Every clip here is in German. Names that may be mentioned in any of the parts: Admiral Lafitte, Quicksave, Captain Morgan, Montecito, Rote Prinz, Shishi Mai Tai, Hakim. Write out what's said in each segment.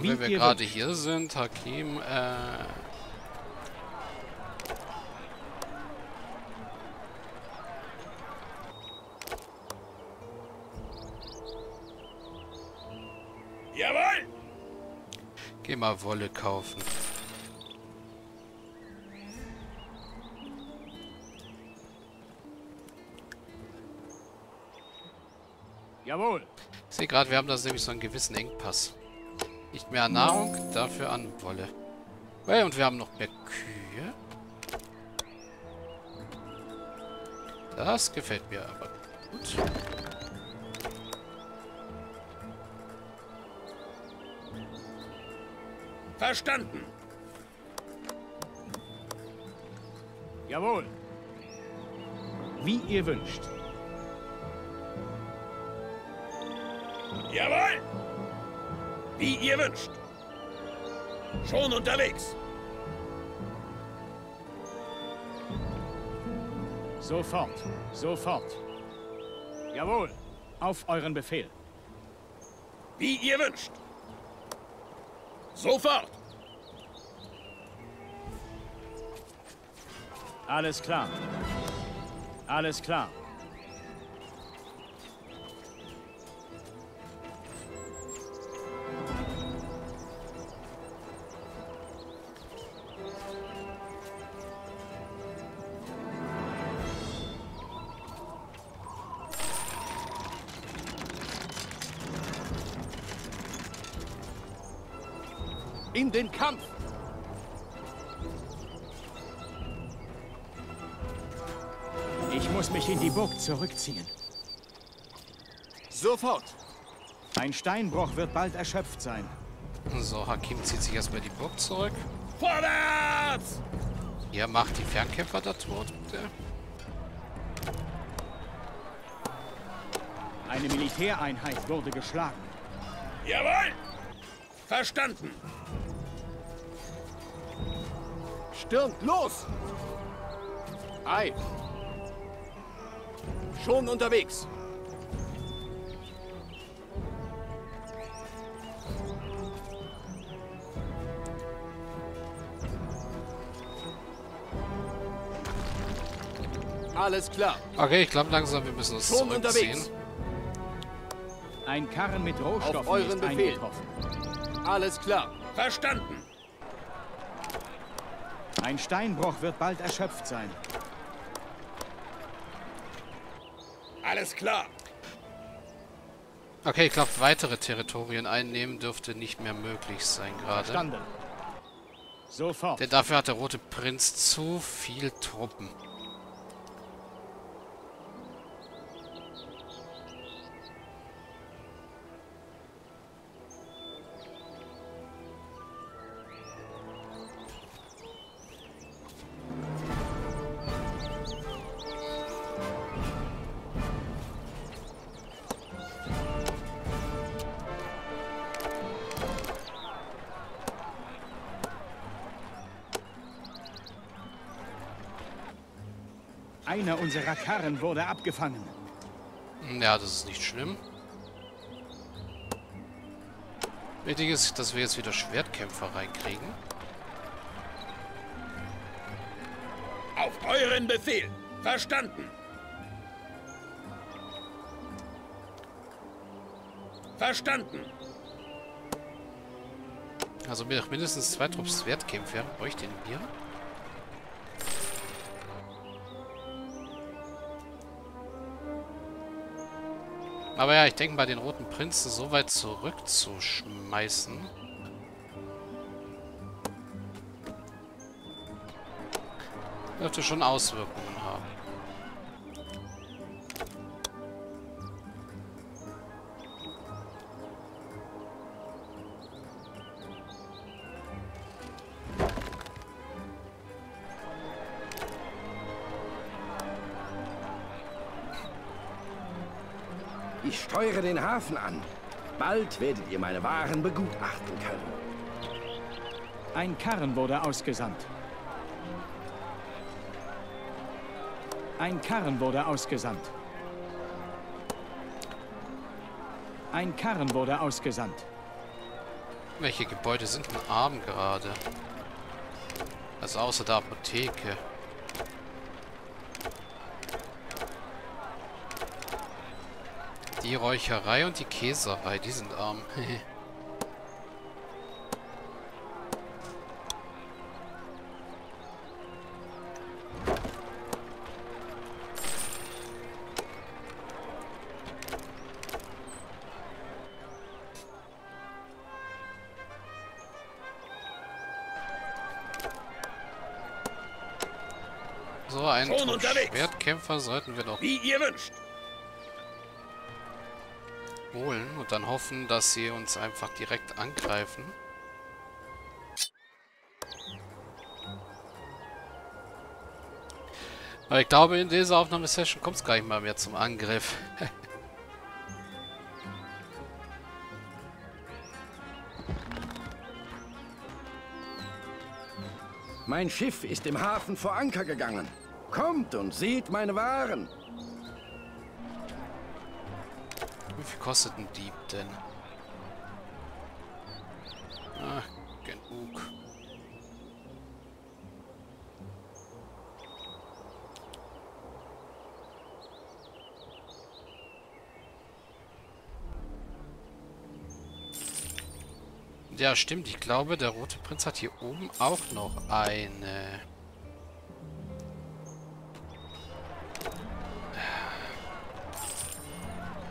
Wo wir gerade hier sind, Hakim, Jawohl! Geh mal Wolle kaufen. Jawohl! Ich sehe gerade, wir haben da nämlich so einen gewissen Engpass. Nicht mehr an Nahrung, dafür an Wolle. Hey, und wir haben noch mehr Kühe. Das gefällt mir aber gut. Verstanden. Jawohl. Wie ihr wünscht. Jawohl. Wie ihr wünscht. Schon unterwegs. Sofort. Sofort. Jawohl. Auf euren Befehl. Wie ihr wünscht. Sofort. Alles klar. Alles klar. In den Kampf! Ich muss mich in die Burg zurückziehen. Sofort! Ein Steinbruch wird bald erschöpft sein. So, Hakim zieht sich erstmal die Burg zurück. Vorwärts! Ihr macht die Fernkämpfer da tot, bitte. Eine Militäreinheit wurde geschlagen. Jawohl! Verstanden! Stürmt los! Ei! Schon unterwegs! Alles klar! Okay, ich glaube langsam, wir müssen uns zurückziehen. Schon unterwegs! Ein Karren mit Rohstoffen auf euren Befehl. Eingetroffen. Alles klar! Verstanden! Ein Steinbruch wird bald erschöpft sein. Alles klar. Okay, ich glaube, weitere Territorien einnehmen dürfte nicht mehr möglich sein gerade. Verstanden. Sofort. Denn dafür hat der Rote Prinz zu viel Truppen. Einer unserer Karren wurde abgefangen. Ja, das ist nicht schlimm. Wichtig ist, dass wir jetzt wieder Schwertkämpfer reinkriegen. Auf euren Befehl! Verstanden! Verstanden! Also mindestens 2 Trupps Schwertkämpfer bräuchte ich hier. Aber ja, ich denke mal, den Roten Prinzen so weit zurückzuschmeißen. Dürfte schon Auswirkungen haben. Ich steuere den Hafen an. Bald werdet ihr meine Waren begutachten können. Ein Karren wurde ausgesandt. Ein Karren wurde ausgesandt. Ein Karren wurde ausgesandt. Welche Gebäude sind denn arm gerade? Also außer der Apotheke. Die Räucherei und die Käserei, die sind arm. So, einen Schwertkämpfer sollten wir doch... Wie ihr wünscht! Holen und dann hoffen, dass sie uns einfach direkt angreifen. Aber ich glaube, in dieser Aufnahmesession kommt es gar nicht mal mehr zum Angriff. Mein Schiff ist im Hafen vor Anker gegangen. Kommt und seht meine Waren. Wie viel kostet ein Dieb denn? Ach, genug. Ja, stimmt. Ich glaube, der Rote Prinz hat hier oben auch noch eine...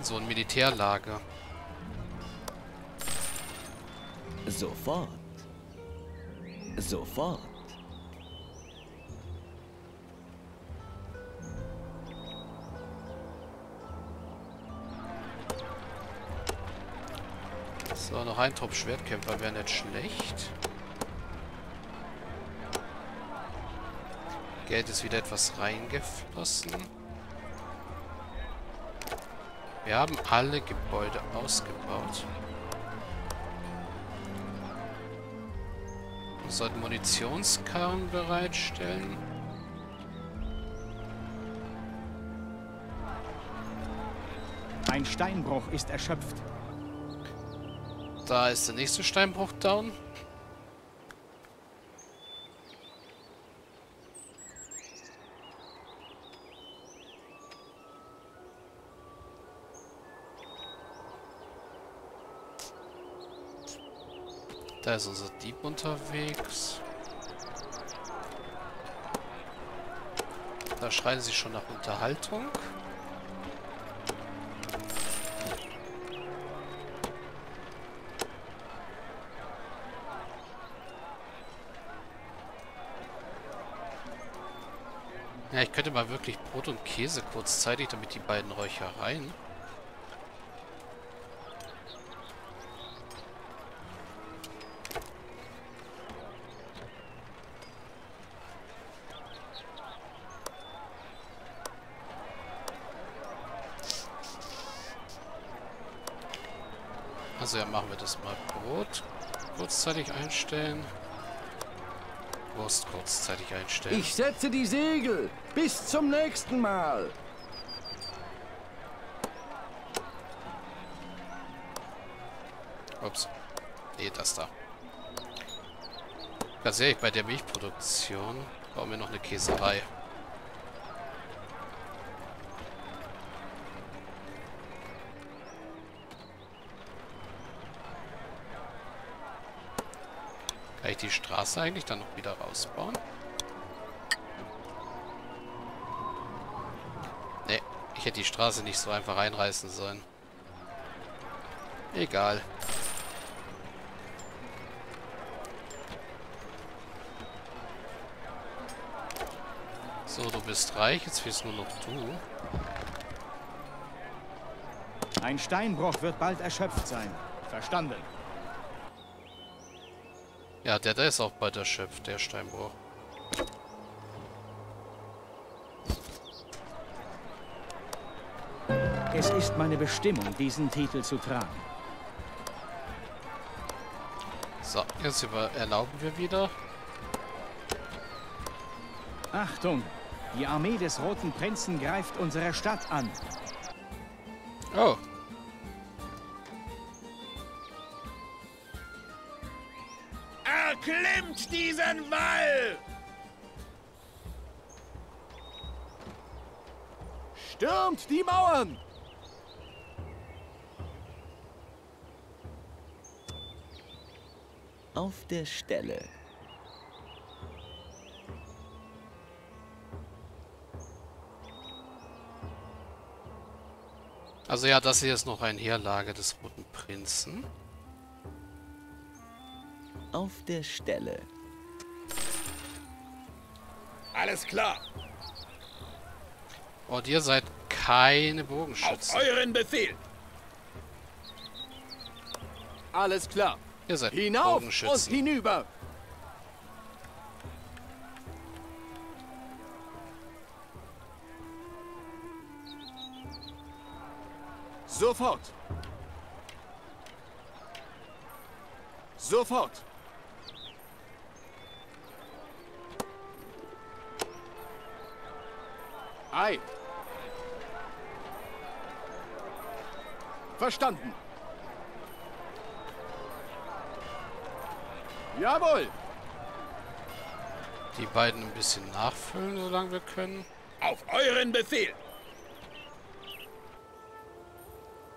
So ein Militärlager. Sofort. Sofort. So, noch ein Trupp Schwertkämpfer wäre nicht schlecht. Geld ist wieder etwas reingeflossen. Wir haben alle Gebäude ausgebaut. Wir sollten Munitionskarren bereitstellen. Ein Steinbruch ist erschöpft. Da ist der nächste Steinbruch down. Da ist unser Dieb unterwegs. Da schreien sie schon nach Unterhaltung. Ja, ich könnte mal wirklich Brot und Käse kurzzeitig, damit die beiden Räuchereien... Also ja, machen wir das mal. Brot kurzzeitig einstellen. Wurst kurzzeitig einstellen. Ich setze die Segel. Bis zum nächsten Mal. Ups. Nee, das da. Ganz ehrlich, bei der Milchproduktion brauchen wir noch eine Käserei. Kann ich die Straße eigentlich dann noch wieder rausbauen? Ne, ich hätte die Straße nicht so einfach reinreißen sollen. Egal. So, du bist reich, jetzt fehlst nur noch du. Ein Steinbruch wird bald erschöpft sein. Verstanden. Ja, der ist auch bald erschöpft, der Steinbruch. Es ist meine Bestimmung, diesen Titel zu tragen. So, jetzt erlauben wir wieder. Achtung! Die Armee des Roten Prinzen greift unsere Stadt an. Oh! Erklimmt diesen Wall! Stürmt die Mauern! Auf der Stelle. Also ja, das hier ist noch eine Heerlage des Roten Prinzen. Auf der Stelle. Alles klar. Und ihr seid keine Bogenschützen. Auf euren Befehl. Alles klar. Ihr seid hinauf und hinüber. Sofort. Sofort. Ei. Verstanden. Jawohl. Die beiden ein bisschen nachfüllen, solange wir können. Auf euren Befehl.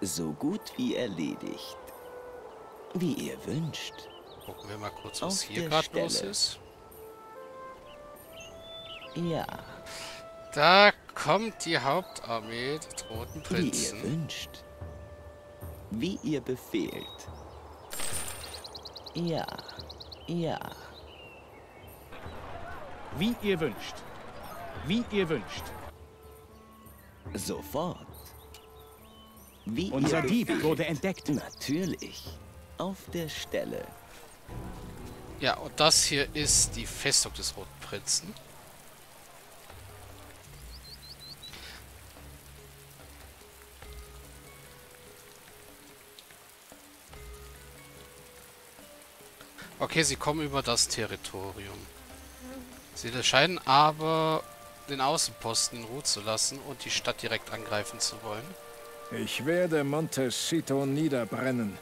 So gut wie erledigt. Wie ihr wünscht. Gucken wir mal kurz, was hier gerade los ist. Ja. Da kommt die Hauptarmee des Roten Prinzen. Wie ihr wünscht. Wie ihr befehlt. Ja. Ja. Wie ihr wünscht. Wie ihr wünscht. Sofort. Wie unser Dieb wurde entdeckt. Natürlich. Auf der Stelle. Ja, und das hier ist die Festung des Roten Prinzen. Okay, sie kommen über das Territorium. Sie scheinen aber den Außenposten in Ruhe zu lassen und die Stadt direkt angreifen zu wollen. Ich werde Montecito niederbrennen.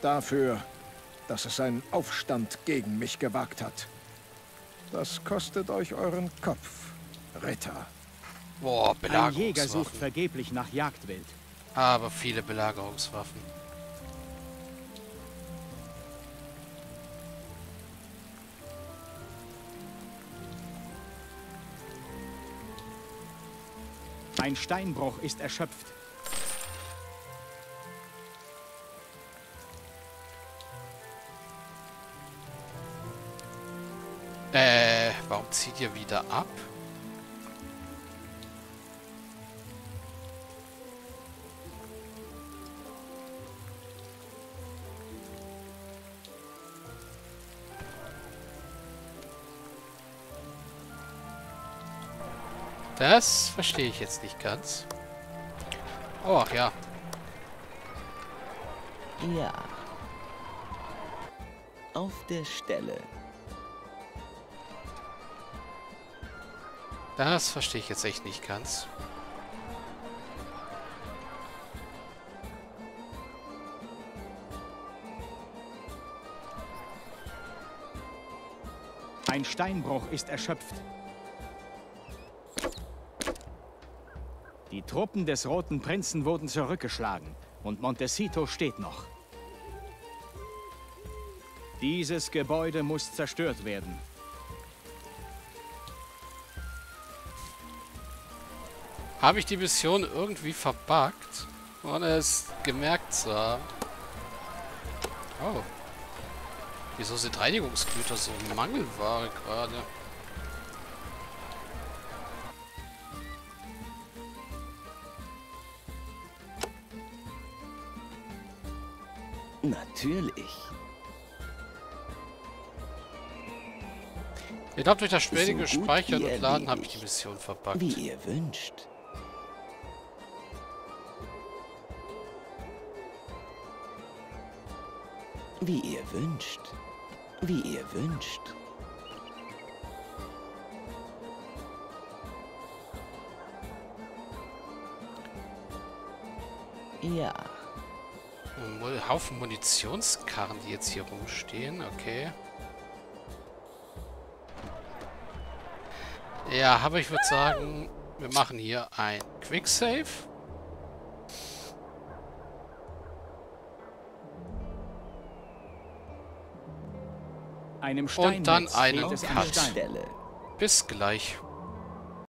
Dafür, dass es einen Aufstand gegen mich gewagt hat. Das kostet euch euren Kopf, Ritter. Boah, Belagerungswaffen. Ein Jäger sucht vergeblich nach Jagdwild. Aber viele Belagerungswaffen. Ein Steinbruch ist erschöpft. Warum zieht ihr wieder ab? Das verstehe ich jetzt nicht ganz. Oh, ach ja. Ja. Auf der Stelle. Das verstehe ich jetzt echt nicht ganz. Ein Steinbruch ist erschöpft. Die Truppen des Roten Prinzen wurden zurückgeschlagen und Montecito steht noch. Dieses Gebäude muss zerstört werden. Habe ich die Mission irgendwie verbuggt, ohne es gemerkt zu haben? Oh. Wieso sind Reinigungsgüter so Mangelware gerade? Natürlich. Ich glaube, durch das spätige Speichern und Laden habe ich die Mission verbuggt. Wie ihr wünscht. Wie ihr wünscht. Wie ihr wünscht. Ja. Ein Haufen Munitionskarren, die jetzt hier rumstehen. Okay. Ja, aber ich würde sagen, wir machen hier ein Quicksave. Und dann einen Cut. Bis gleich.